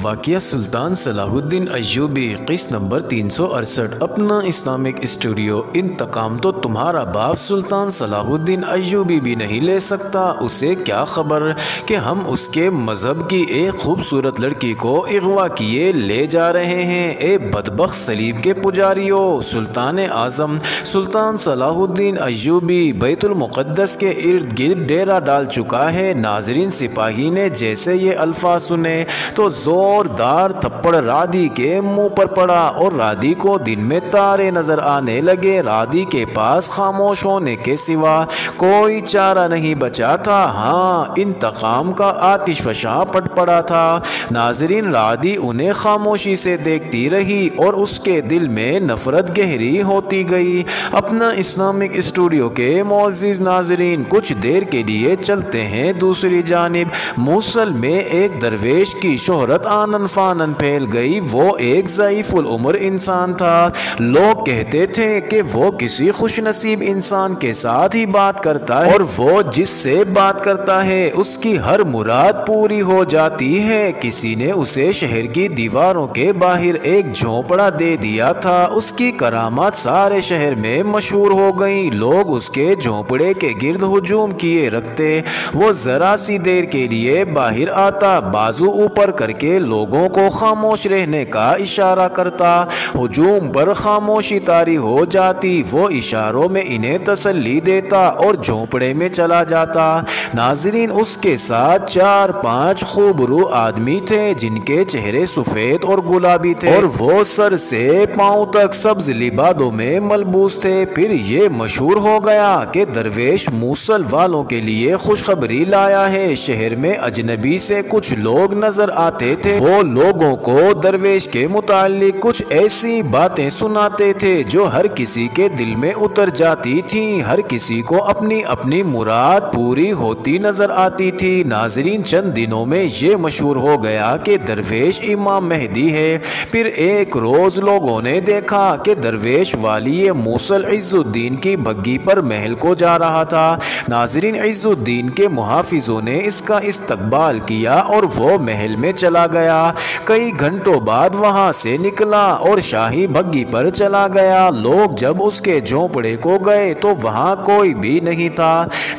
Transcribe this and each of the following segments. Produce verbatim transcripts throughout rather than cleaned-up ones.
वाक़िया सुल्तान Salahuddin Ayyubi किस्त number तीन सौ अड़सठ अपना इस्लामिक स्टूडियो। इंतकाम तो तुम्हारा बाप सुल्तान सलाहुद्दीन अय्यूबी भी नहीं ले सकता, उसे क्या खबर कि हम उसके मज़हब की एक खूबसूरत लड़की को अगवा किए ले जा रहे हैं। ए बदबख्त सलीब के पुजारियो, सुल्तान आज़म सुल्तान सलाहुद्दीन अय्यूबी बैतुल मुक़द्दस के इर्द गिर्द डेरा डाल चुका है। नाजरीन सिपाही ने जैसे ये अल्फाज सुने तो जोरदार थप्पड़ रादी के मुंह पर पड़ा और रादी को दिन में तारे नजर आने लगे। रादी के पास खामोश होने के सिवा कोई चारा नहीं बचा था। हाँ, इंतकाम का आतिशफशां पट पड़ा था। नाजरीन रादी उन्हें खामोशी से देखती रही और उसके दिल में नफरत गहरी होती गई। अपना इस्लामिक स्टूडियो के मोअज़्ज़िज़ नाजरीन कुछ देर के लिए चलते हैं दूसरी जानिब। मूसल में एक दरवेश की शोहरत आनन फानन फैल गई। वो एक ज़ईफुल उम्र इंसान था। लोग कहते थे कि वो किसी खुशनसीब इंसान के साथ ही बात करता है और वो जिससे बात करता है उसकी हर मुराद पूरी हो जाती है। किसी ने उसे शहर की दीवारों के बाहर एक झोंपड़ा दे दिया था। उसकी करामात सारे शहर में मशहूर हो गई। लोग उसके झोंपड़े के गिर्द हुजूम किए रखते। वो जरा सी देर के लिए बाहर आता, बाजू ऊपर करके लोगों को खामोश रहने का इशारा करता। हुजूम पर खामोशी तारी हो जाती। वो इशारों में इन्हें तसल्ली देता और झोंपड़े में चला जाता। नाजरीन उसके साथ चार पांच खूबरू आदमी थे जिनके चेहरे सफेद और गुलाबी थे और वो सर से पांव तक सब्ज लिबादों में मलबूस थे। फिर ये मशहूर हो गया कि दरवेश मूसल वालों के लिए खुशखबरी लाया है। शहर में अजनबी से कुछ लोग नजर आते थे। वो लोगों को दरवेश के मुतालिक कुछ ऐसी बातें सुनाते थे जो हर किसी के दिल में उतर जाती थी। हर किसी को अपनी अपनी मुराद पूरी होती नजर आती थी। नाजरीन चंद दिनों में ये मशहूर हो गया कि दरवेश इमाम मेहदी है। फिर एक रोज लोगों ने देखा कि दरवेश वाली मूसल इज़ुद्दीन की बग्घी पर महल को जा रहा था। नाजरीन इज़ुद्दीन के मुहाफिजों ने इसका इस्तकबाल किया और वो महल में चला गया। कई घंटों बाद वहां से निकला और शाही बग्घी पर चला गया। लोग जब उसके झोंपड़े को गए तो वहां कोई भी नहीं था।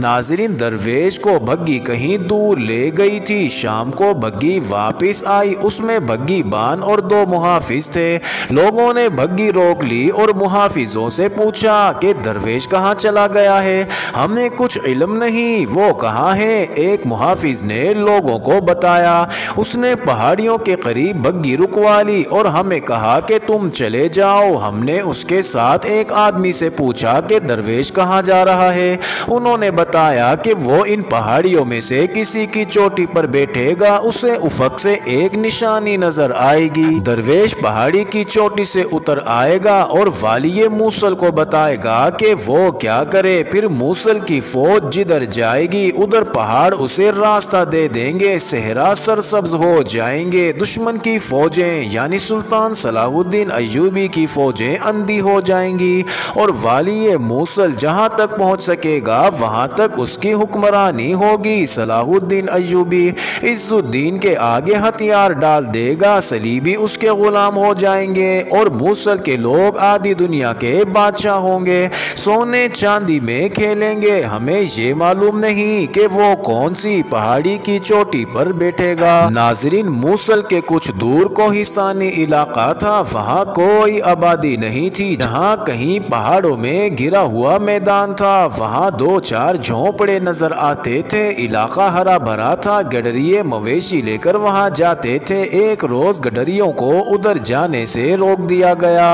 नाजरीन दरवेश को बग्घी कहीं दूर ले गई थी। शाम को बग्घी वापस आई, उसमें बग्घी बान और दो मुहाफिज थे। लोगों ने बग्घी रोक ली और मुहाफिजों से पूछा कि दरवेश कहाँ चला गया है, हमें कुछ इल्म नहीं, वो कहाँ है। एक मुहाफिज ने लोगों को बताया, उसने पहाड़ियों के करीब बग्घी रुकवा ली और हमें कहा कि तुम चले जाओ। हमने उसके साथ एक आदमी से पूछा कि दरवेश कहाँ जा रहा है। उन्होंने बताया कि वो इन पहाड़ियों में से किसी की चोटी पर बैठेगा, उसे उफक से एक निशानी नजर आएगी। दरवेश पहाड़ी की चोटी से उतर आएगा और वाली मूसल को बताएगा कि वो क्या करे। फिर मूसल की फौज जिधर जाएगी उधर पहाड़ उसे रास्ता दे देंगे। सहरा सरसब्ज हो जाएंगे। दुश्मन की फौजें यानी सुल्तान सलाहुद्दीन अय्यूबी की फौजें अंधी हो जाएंगी और वाली मूसल जहां तक पहुंच सकेगा वहां तक उसकी हुक्मरानी होगी। सलाहुद्दीन अय्यूबी इज़ुद्दीन के आगे हथियार डाल देगा, सलीबी उसके गुलाम हो जाएंगे और मूसल के लोग आधी दुनिया के बादशाह होंगे, सोने चांदी में खेलेंगे। हमें ये मालूम नहीं कि वो कौन सी पहाड़ी की चोटी पर बैठेगा। नाजरीन मूसल के कुछ दूर कोहिस्तानी इलाका था। वहाँ कोई आबादी नहीं थी। जहाँ कहीं पहाड़ों में घिरा हुआ मैदान था, वहाँ दो चार झोंपड़े नजर आते थे। इलाका हरा भरा था। गडरिये मवेशी लेकर वहाँ जाते थे। एक रोज गडरियों को उधर जाने से रोक दिया गया।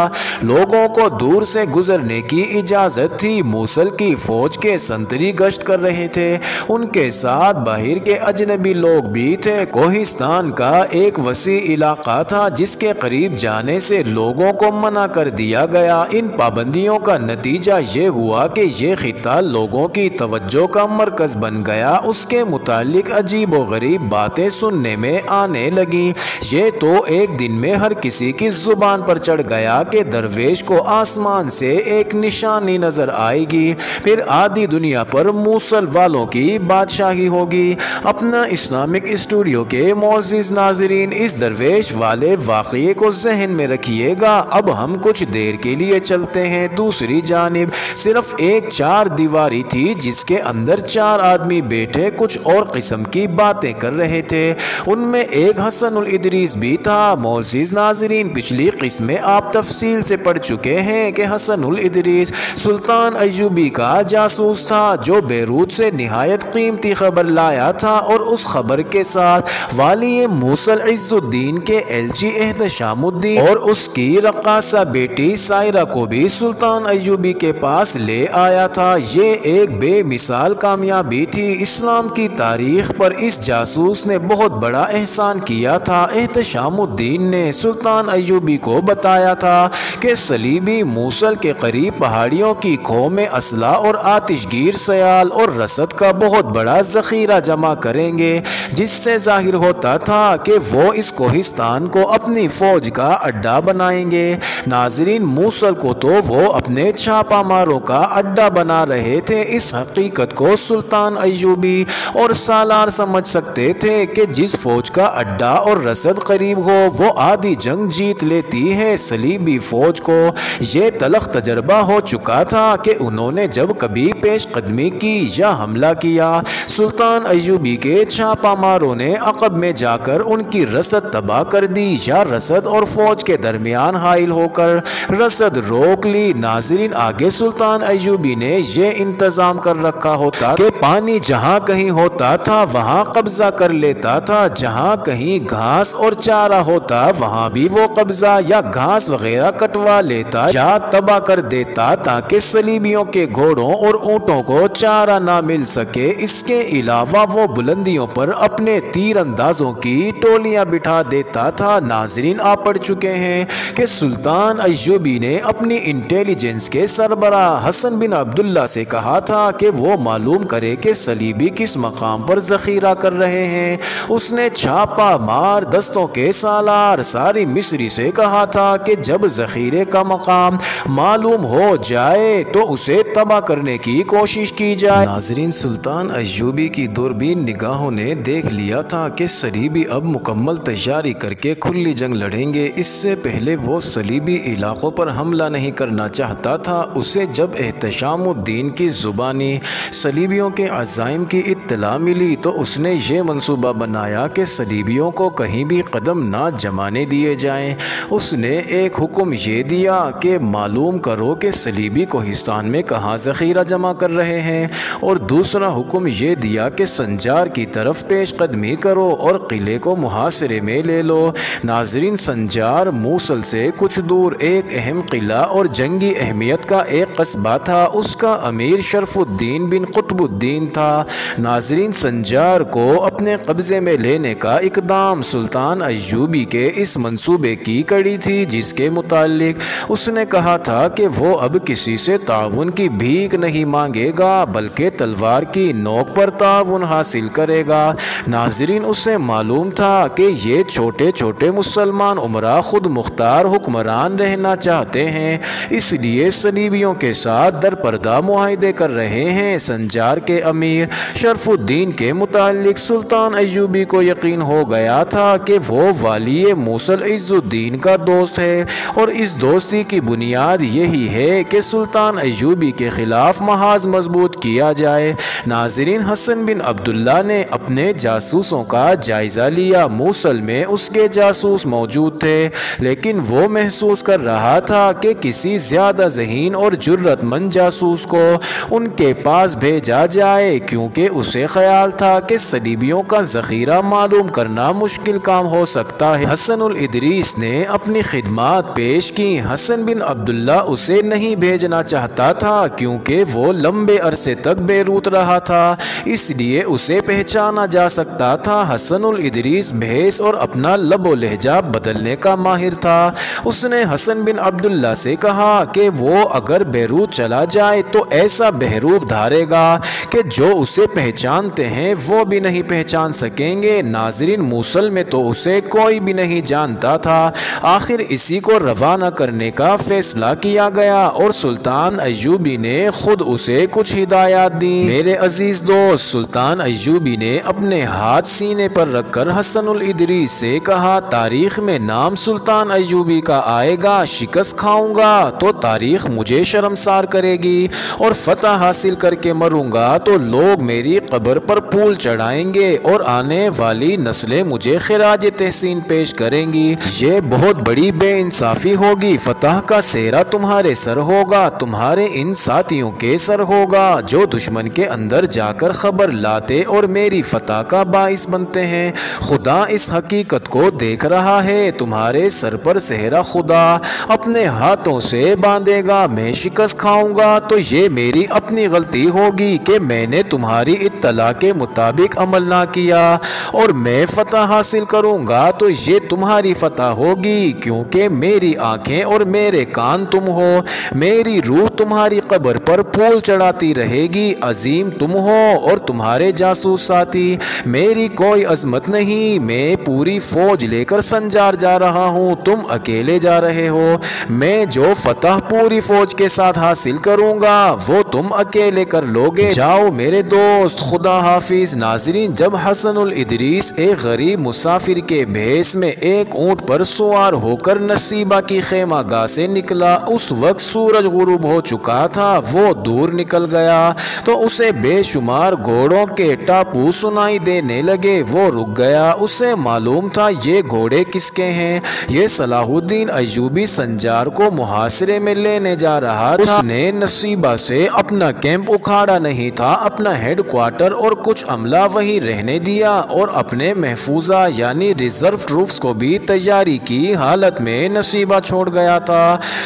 लोगों को दूर से गुजरने की इजाजत थी। मूसल की फौज के संतरी गश्त कर रहे थे। उनके साथ बाहर के अजनबी लोग भी थे। कोहिस्तान का एक वसी इलाका था जिसके करीब जाने से लोगों को मना कर दिया गया। इन पाबंदियों का नतीजा ये हुआ कि ये खिता लोगों की तवज्जो का मरकज बन गया। उसके मुतालिक अजीब व गरीब बातें सुनने में आने लगी। ये तो एक दिन में हर किसी की जुबान पर चढ़ गया कि दरवेश को आसमान से एक निशानी नजर आएगी, फिर आधी दुनिया पर मूसल वालों की बादशाही होगी। अपना इस्लामिक स्टूडियो के मौज जिस ना नाजरीन, इस दरवेश वाले वाक़े को जहन में रखिएगा। अब हम कुछ देर के लिए चलते हैं। दूसरी जानिब सिर्फ एक चार दीवारी थी जिसके अंदर चार आदमी बैठे कुछ और किस्म की बातें कर रहे थे। उनमें एक हसनुल इदरीस भी था। मोअज़्ज़िज़ नाजरीन, पिछली किस्में आप तफसील से पढ़ चुके हैं कि हसनुल इदरीस सुल्तान अय्यूबी का जासूस था जो बैरूत से निहायत कीमती खबर लाया था और उस खबर के साथ वाली मूसल इज़ुद्दीन के एलची इहतिशामुद्दीन और उसकी रक्कासा बेटी सायरा को भी सुल्तान अय्यूबी के पास ले आया था। ये एक बेमिसाल कामयाबी थी। इस्लाम की तारीख पर इस जासूस ने बहुत बड़ा एहसान किया था। इहतिशामुद्दीन ने सुल्तान अय्यूबी को बताया था कि सलीबी मूसल के करीब पहाड़ियों की खो में असला और आतिशगीर सयाल और रसद का बहुत बड़ा जखीरा जमा करेंगे, जिससे जाहिर होता था कि वो इस कोहिस्तान को अपनी फौज का अड्डा बनाएंगे। नाजरीन, मूसल को तो वो अपने छापामारों का अड्डा बना रहे थे। इस हकीकत को सुल्तान अय्यूबी और सालार समझ सकते थे कि जिस फौज का अड्डा और रसद करीब हो वो आधी जंग जीत लेती है। सलीबी फौज को ये तलख तजर्बा हो चुका था कि उन्होंने जब कभी पेशकदमी की या हमला किया, सुल्तान अय्यूबी के छापामारों ने अकब में जाकर उनकी रसद तबाह कर दी या रसद और फौज के दरमियान हाइल होकर रसद रोक ली। नाजरीन, आगे सुल्तान अय्यूबी ने यह इंतजाम कर रखा होता कि पानी जहाँ कहीं होता था वहाँ कब्जा कर लेता था, जहाँ कहीं घास और चारा होता वहाँ भी वो कब्जा या घास वगैरह कटवा लेता या तबाह कर देता ताकि सलीबियों के घोड़ों और ऊँटों को चारा ना मिल सके। इसके अलावा वो बुलंदियों पर अपने तीर अंदाजों की टोलियां बिठा देता था। नाजरीन, आप पढ़ चुके हैं कि सुल्तान अय्यूबी ने अपनी इंटेलिजेंस के सरबरा हसन बिन अब्दुल्ला से कहा था कि वो मालूम करे कि सलीबी किस मकाम पर जखीरा कर रहे हैं। उसने छापा मार दस्तों के सालार सारी मिस्री से कहा था कि जब जखीरे का मकाम मालूम हो जाए तो उसे तबाह करने की कोशिश की जाए। नाजरीन, सुल्तान अय्यूबी की दूरबीन निगाहों ने देख लिया था कि सलीबी अब मुकम्मल तैयारी करके खुली जंग लड़ेंगे। इससे पहले वो सलीबी इलाकों पर हमला नहीं करना चाहता था। उसे जब इहतिशामुद्दीन की ज़ुबानी सलीबियों के अज़ाइम की इत्तला मिली तो उसने ये मंसूबा बनाया कि सलीबियों को कहीं भी कदम ना जमाने दिए जाएं। उसने एक हुक्म ये दिया कि मालूम करो कि सलीबी कोहिस्तान में कहाँ ज़खीरा जमा कर रहे हैं, और दूसरा हुक्म ये दिया कि संजार की तरफ पेश कदमी करो और किले को मुहासरे में ले लो। नाजरीन, संजार मूसल से कुछ दूर एक अहम किला और जंगी अहमियत का एक कस्बा था। उसका अमीर शरफुद्दीन बिन कुतुबुद्दीन था। नाजरीन, संजार को अपने कब्जे में लेने का इकदाम सुल्तान अय्यूबी के इस मंसूबे की कड़ी थी, जिसके मुतालिक उसने कहा था कि वो अब किसी से ताउन की भीख नहीं मांगेगा बल्कि तलवार की नोक पर ताउन हासिल करेगा। नाजरीन, उसे मालूम था कि ये छोटे छोटे मुसलमान उमरा खुद मुख्तार हुक्मरान रहना चाहते हैं, इसलिए सलीबियों के साथ दरपर्दा मुआहदे कर रहे हैं। संजार के अमीर शरफुद्दीन के मुतालिक सुल्तान अय्यूबी को यकीन हो गया था कि वो वाली मूसल इज़ुद्दीन का दोस्त है, और इस दोस्ती की बुनियाद यही है कि सुल्तान अय्यूबी के खिलाफ महाज मजबूत किया जाए। नाजरीन, हसन बिन अब्दुल्ला ने अपने जासूसों का जायजा लिया। मूसल में उसके जासूस मौजूद थे, लेकिन वो महसूस कर रहा था कि किसी ज्यादा ज़हीन और जुर्रतमंद जासूस को उनके पास भेजा जाए, क्योंकि उसे ख्याल था कि सलीबियों का जखीरा मालूम करना मुश्किल काम हो सकता है। हसनुल इदरीस ने अपनी खिदमात पेश की। हसन बिन अब्दुल्ला उसे नहीं भेजना चाहता था क्योंकि वो लंबे अरसे तक बैरूत रहा था, इसलिए उसे पहचाना जा सकता था। हसनुल इदरीस भेस और अपना लबो लहजा बदलने का माहिर था। उसने हसन बिन अब्दुल्ला से कहा कि वो अगर बैरूत चला जाए तो ऐसा बहरूप धारेगा कि जो उसे पहचानते हैं वो भी नहीं पहचान सकेंगे। नाजरीन, मूसल में तो उसे कोई भी नहीं जानता था। आखिर इसी को रवाना करने का फैसला किया गया और सुल्तान अय्यूबी ने खुद उसे कुछ हिदायत दी। मेरे अजीज दोस्त, सुल्तान अय्यूबी ने अपने हाथ सीने पर रखकर हसन हसनुल इदरीस से कहा, तारीख़ में नाम सुल्तान अय्यूबी का आएगा, शिकस्त खाऊंगा तो तारीख़ मुझे शर्मसार करेगी और फतह हासिल करके मरूंगा तो लोग मेरी कब्र पर फूल चढ़ाएंगे और आने वाली नस्लें मुझे खिराज तहसीन पेश करेंगी। ये बहुत बड़ी बेइंसाफ़ी होगी। फतह का सेहरा तुम्हारे सर होगा, तुम्हारे इन साथियों के सर होगा जो दुश्मन के अंदर जाकर खबर लाते और मेरी फतह का बाइस बनते हैं। खुदा इस हकीकत को देख रहा है, तुम्हारे सर पर सेहरा खुदा अपने हाथों से बांधेगा। मैं शिकस्त खाऊंगा तो ये मेरी अपनी गलती होगी कि मैंने तुम्हारी इत्तला के मुताबिक अमल ना किया, और मैं फतह हासिल करूंगा तो ये तुम्हारी फतह होगी, क्योंकि मेरी आंखें और मेरे कान तुम हो, मेरी रूह तुम्हारी कब्र पर फूल चढ़ाती रहेगी। अजीम तुम हो और तुम्हारे जासूस साथी। मेरी कोई अजमत नहीं, मैं पूरी फौज लेकर संजार जा रहा हूँ, तुम अकेले जा रहे हो। मैं जो फतह पूरी फौज के साथ हासिल करूँगा वो तुम अकेले कर लोगे। जाओ मेरे दोस्त, खुदा हाफिज। नाजरीन, जब हसनुल इदरीस एक गरीब मुसाफिर के भेष में एक ऊँट पर सवार होकर नसीबा की खेमागाह से निकला, उस वक्त सूरज गुरूब हो चुका था। वो दूर निकल गया तो उसे बेशुमार घोड़ों के टापू सुनाई देने लगे। वो रुक गया, उसे मालूम था ये घोड़े किसके हैं। ये सलाहुद्दीन अय्यूबी संजार को मुहासरे में लेने जा रहा था। उसने नसीबा से अपना कैंप उखाड़ा नहीं था, अपना हेड क्वार्टर और कुछ अमला वहीं रहने दिया और अपने महफूजा यानी रिजर्व ट्रूप्स को भी तैयारी की हालत में नसीबा छोड़ गया था।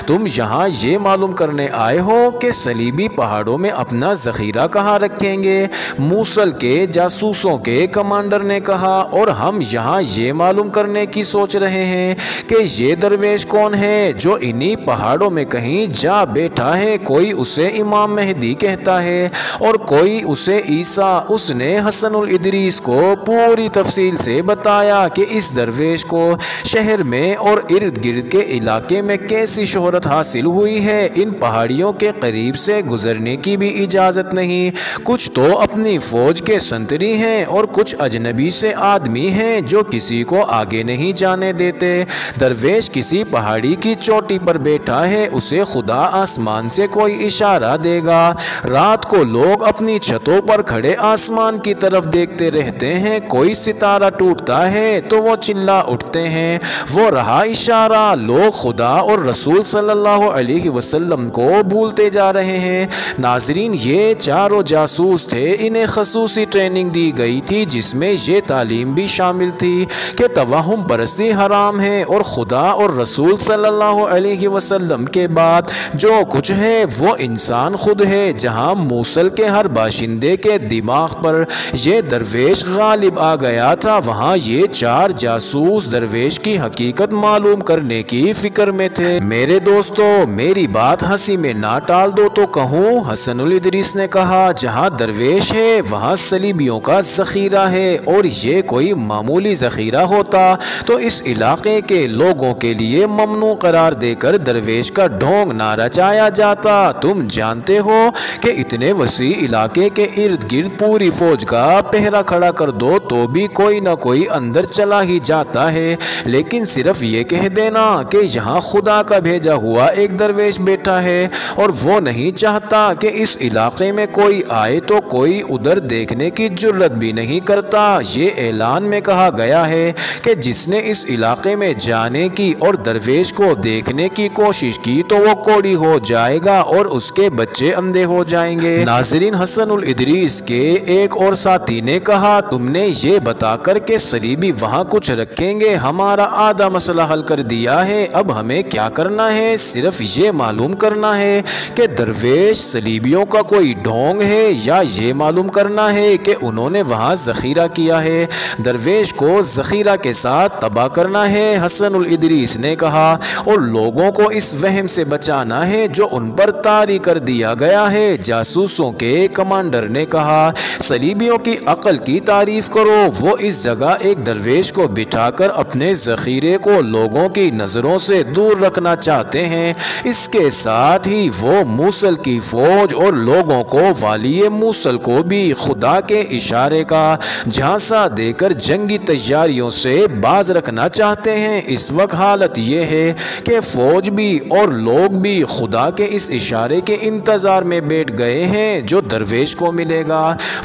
तुम यहाँ ये मालूम करने आए हो कि सलीबी पहाड़ों में अपना जखीरा कहाँ रखेंगे, मूसल के जासूसों के कमांडर ने कहा, और हम यहाँ ये मालूम करने की सोच रहे हैं कि ये दरवेश कौन है जो इन्हीं पहाड़ों में कहीं जा बैठा है। कोई उसे इमाम मेहदी कहता है और कोई उसे ईसा। उसने हसनुल इदरीस को पूरी तफसील से बताया कि इस दरवेश को शहर में और इर्द गिर्द के इलाके में कैसी शोहरत हासिल हुई है। इन पहाड़ियों के करीब से गुजरने की भी इजाज़त नहीं। कुछ तो अपनी फौज के संतरी हैं और कुछ अजनबी से आदमी हैं जो किसी को आगे नहीं जाने देते। दरवेश किसी पहाड़ी की चोटी पर बैठा है, उसे खुदा आसमान से कोई इशारा देगा। रात को लोग अपनी छतों पर खड़े आसमान की तरफ देखते रहते हैं, कोई सितारा टूटता है तो वो चिल्ला उठते हैं, वो रहा इशारा। लोग खुदा और रसूल सल्लल्लाहु अलैहि वसल्लम को भूलते जा रहे हैं। नाजरीन, ये चारों जासूस थे, इन्हें खसूसी ट्रेनिंग दी गई थी जिसमें ये तालीम भी शामिल थी कि तवाहुम परस्ती हराम है और खुदा और रसूल सल्लल्लाहु अलैहि वसल्लम के बाद जो कुछ है वो इंसान खुद है। जहां मूसल के हर बाशिंदे के दिमाग पर यह दरवेश गालिब आ गया था, वहां ये चार जासूस दरवेश की हकीकत मालूम करने की फिक्र में थे। मेरे दोस्तों, मेरी बात हंसी में ना टाल दो तो कहूँ, हसनुल इदरीस ने कहा, जहां दरवेश है वहां सलीबियों का जखीरा है, और ये कोई मामूली जखीरा होता तो इस इलाके के लोगों के लिए ममनू करार देकर दरवेश का ढोंग ना रचाया जाता। तुम जानते हो कि इतने वसी इलाके के इर्द गिर्द पूरी फौज का पहरा खड़ा कर दो तो भी कोई ना कोई अंदर चला ही जाता है, लेकिन सिर्फ ये कह देना कि यहाँ खुदा का भेजा हुआ एक दरवेश बैठा है और वो नहीं चाहता कि इस इलाके में कोई आए तो कोई उधर देखने की जुर्रत भी नहीं करता। ये ऐलान में कहा गया है कि जिसने इस इलाके में जाने की और दरवेश को देखने की कोशिश की तो वो कोड़ी हो जाएगा और उसके बच्चे अंधे हो जाएंगे। नाजरीन, हसनुल इदरीस के एक और साथी ने कहा, तुमने ये बताकर के सलीबी वहाँ कुछ रखेंगे हमारा आधा मसला हल कर दिया है। अब हमें क्या करना है, सिर्फ ये मालूम करना है कि दरवेश सलीबियों का कोई ढोंग है, या ये मालूम करना है कि उन्होंने वहाँ जखीरा किया है। दरवेश को जखीरा के साथ तबाह करना है, हसनुल इदरीस ने कहा, और लोगों को इस वहम से बचाना है जो उन पर तारी कर दिया गया है। जासूसों के कमांडर ने कहा, सलीबियों की अकल की तारीफ करो, वो इस जगह एक दरवेश को बिठाकर अपने जखीरे को लोगों की नजरों से दूर रखना चाहते हैं। इसके साथ ही वो मूसल की फौज और लोगों को वाली मूसल को भी खुदा के इशारे का झांसा देकर जंग जंगी तैयारियों से बाज रखना चाहते हैं। इस वक्त हालत यह है कि फ़ौज भी और लोग भी खुदा के इस इशारे के इंतज़ार में बैठ गए हैं जो दरवेश को मिलेगा।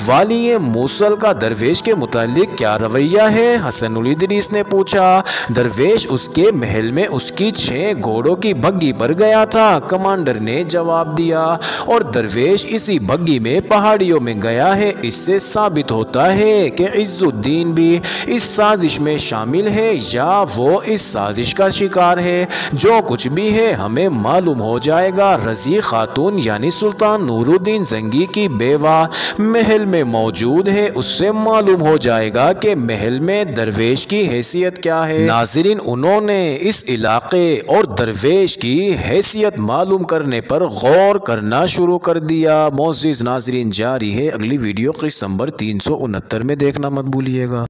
वाली मूसल का दरवेश के मुतालिक क्या रवैया है, हसनुल इदरीस ने पूछा। दरवेश उसके महल में उसकी छः घोड़ों की बग्घी पर गया था, कमांडर ने जवाब दिया, और दरवेश इसी बग्घी में पहाड़ियों में गया है। इससे साबित होता है कि इज़ुद्दीन भी इस साजिश में शामिल है या वो इस साजिश का शिकार है। जो कुछ भी है हमें मालूम हो जाएगा। रजी खातून यानी सुल्तान नूरुद्दीन जंगी की बेवा महल में मौजूद है, उससे मालूम हो जाएगा कि महल में दरवेश की हैसियत क्या है। नाज़रीन, उन्होंने इस इलाके और दरवेश की हैसियत मालूम करने पर गौर करना शुरू कर दिया। मोअज़्ज़िज़ नाज़रीन, जारी है अगली वीडियो किस्त नंबर तीन सौ उनहत्तर में, देखना मत भूलिएगा।